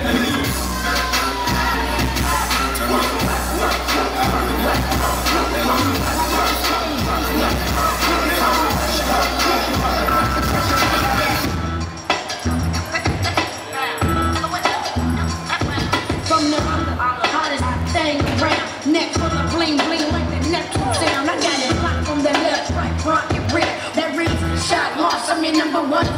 Number one